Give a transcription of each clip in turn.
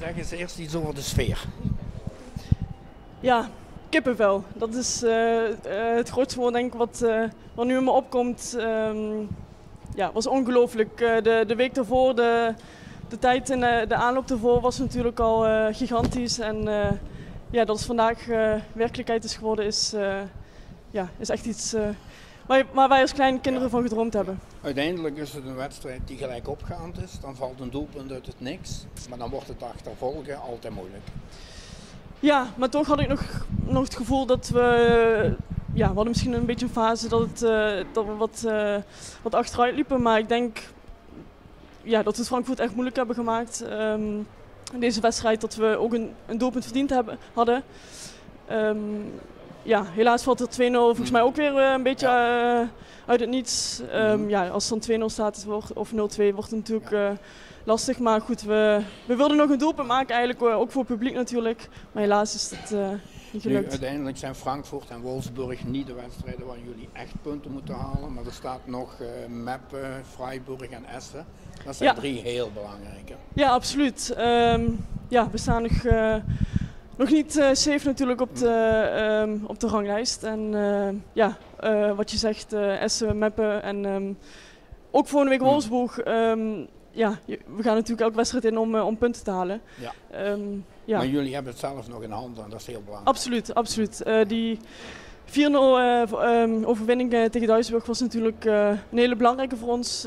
Zeg eens eerst iets over de sfeer. Ja, kippenvel. Dat is het grootste woord, denk ik, wat nu in me opkomt. Ja, was ongelooflijk. De week daarvoor, de tijd en de aanloop daarvoor was natuurlijk al gigantisch. En ja, dat het vandaag werkelijkheid is geworden, ja, is echt iets waar wij als kleine kinderen van gedroomd hebben. Uiteindelijk is het een wedstrijd die gelijk opgaand is. Dan valt een doelpunt uit het niks, maar dan wordt het achtervolgen altijd moeilijk. Ja, maar toch had ik nog het gevoel dat we... Ja, we hadden misschien een beetje een fase dat we wat achteruit liepen. Maar ik denk ja, dat we Frankvoort echt moeilijk hebben gemaakt. In deze wedstrijd dat we ook een doelpunt verdiend hadden. Ja, helaas valt het 2-0 volgens mij ook weer een beetje uit het niets. Ja, als het dan 2-0 staat of 0-2 wordt het natuurlijk lastig. Maar goed, we wilden nog een doelpunt maken eigenlijk, ook voor het publiek natuurlijk. Maar helaas is het niet gelukt. Nu, uiteindelijk zijn Frankvoort en Wolfsburg niet de wedstrijden waar jullie echt punten moeten halen. Maar er staat nog Meppe, Freiburg en Essen. Dat zijn drie heel belangrijke. Ja, absoluut. Ja, we staan nog niet safe natuurlijk op de ranglijst. En ja, wat je zegt, Essen, Meppen en ook volgende week Wolfsburg. Ja, we gaan natuurlijk elke wedstrijd in om punten te halen. Ja. Ja. Maar jullie hebben het zelf nog in handen en dat is heel belangrijk. Absoluut, absoluut. Die 4-0 overwinning tegen Duisburg was natuurlijk een hele belangrijke voor ons.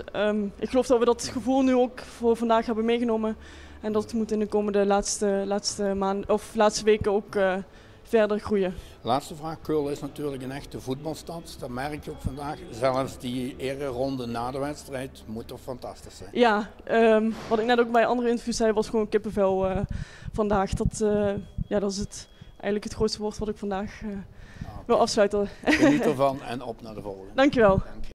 Ik geloof dat we dat gevoel nu ook voor vandaag hebben meegenomen. En dat moet in de komende laatste weken ook verder groeien. Laatste vraag. Keulen is natuurlijk een echte voetbalstad. Dat merk je ook vandaag. Zelfs die ereronde na de wedstrijd moet toch fantastisch zijn? Ja, wat ik net ook bij andere interviews zei, was gewoon kippenvel vandaag. Ja, dat is eigenlijk het grootste woord wat ik vandaag wil afsluiten. Geniet ervan en op naar de volgende. Dankjewel. Dank je.